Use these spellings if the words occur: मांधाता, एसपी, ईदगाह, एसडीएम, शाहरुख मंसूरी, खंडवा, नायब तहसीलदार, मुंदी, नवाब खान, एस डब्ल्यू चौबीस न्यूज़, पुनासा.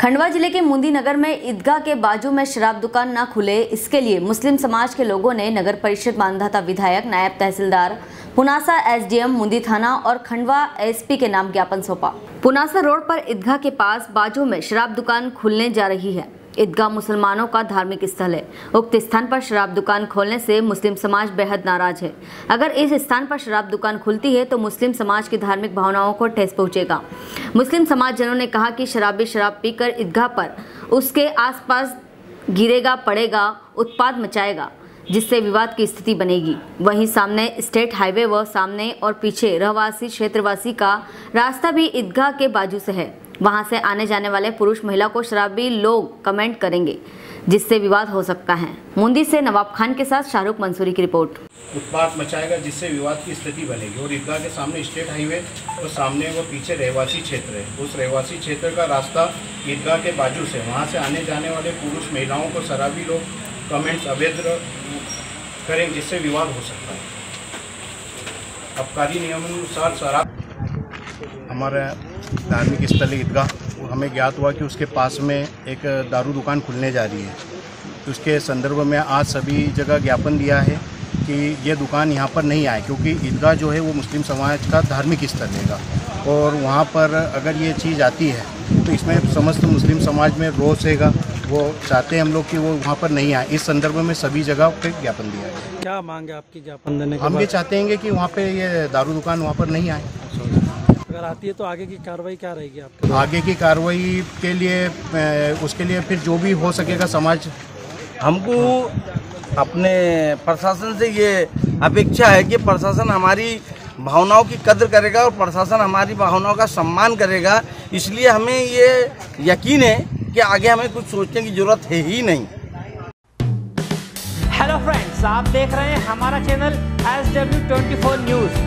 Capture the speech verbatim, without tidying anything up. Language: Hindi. खंडवा जिले के मुंदी नगर में ईदगाह के बाजू में शराब दुकान ना खुले, इसके लिए मुस्लिम समाज के लोगों ने नगर परिषद मांधाता विधायक, नायब तहसीलदार पुनासा, एसडीएम मुंदी थाना और खंडवा एसपी के नाम ज्ञापन सौंपा। पुनासा रोड पर ईदगाह के पास बाजू में शराब दुकान खुलने जा रही है। ईदगाह मुसलमानों का धार्मिक स्थल है। उक्त स्थान पर शराब दुकान खोलने से मुस्लिम समाज बेहद नाराज है। अगर इस स्थान पर शराब दुकान खुलती है तो मुस्लिम समाज की धार्मिक भावनाओं को ठेस पहुंचेगा। मुस्लिम समाजजनों ने कहा कि शराबी शराब पीकर ईदगाह पर उसके आसपास गिरेगा, पड़ेगा, उत्पात मचाएगा, जिससे विवाद की स्थिति बनेगी। वहीं सामने स्टेट हाईवे व सामने और पीछे रहवासी क्षेत्रवासी का रास्ता भी ईदगाह के बाजू से है। वहां से आने जाने वाले पुरुष महिला को शराबी लोग कमेंट करेंगे, जिससे विवाद हो सकता है। मुंदी से नवाब खान के साथ शाहरुख मंसूरी की रिपोर्ट। उत्पात मचाएगा, जिससे विवाद की स्थिति बनेगी। और ईदगाह के सामने स्टेट हाईवे और तो सामने वो पीछे रहवासी क्षेत्र है। उस रहवासी क्षेत्र का रास्ता ईदगाह के बाजू से, वहाँ से आने जाने वाले पुरुष महिलाओं को शराबी लोग कमेंट्स अवैध करेंगे, जिससे विवाद हो सकता है। आबकारी नियमानुसार शराब हमारे धार्मिक स्थल ईदगाह, हमें ज्ञात हुआ कि उसके पास में एक दारू दुकान खुलने जा रही है। उसके संदर्भ में आज सभी जगह ज्ञापन दिया है कि ये दुकान यहाँ पर नहीं आए, क्योंकि ईदगाह जो है वो मुस्लिम समाज का धार्मिक स्थल रहेगा। और वहाँ पर अगर ये चीज़ आती है तो इसमें समस्त मुस्लिम समाज में रोष रहेगा। वो चाहते हैं हम लोग कि वो वहाँ पर नहीं आए। इस संदर्भ में सभी जगह पे ज्ञापन दिया है। क्या मांग है आपकी ज्ञापन देने के? हम ये चाहते हैं कि वहाँ पर ये दारू दुकान वहाँ पर नहीं आए। अगर आती है तो आगे की कार्रवाई क्या रहेगी आपके? आगे की कार्रवाई के लिए, उसके लिए फिर जो भी हो सकेगा समाज, हमको अपने प्रशासन से ये अपेक्षा है कि प्रशासन हमारी भावनाओं की कदर करेगा और प्रशासन हमारी भावनाओं का सम्मान करेगा। इसलिए हमें ये यकीन है कि आगे हमें कुछ सोचने की जरूरत है ही नहीं। हेलो फ्रेंड्स, आप देख रहे हैं हमारा चैनल एस डब्ल्यू चौबीस न्यूज़।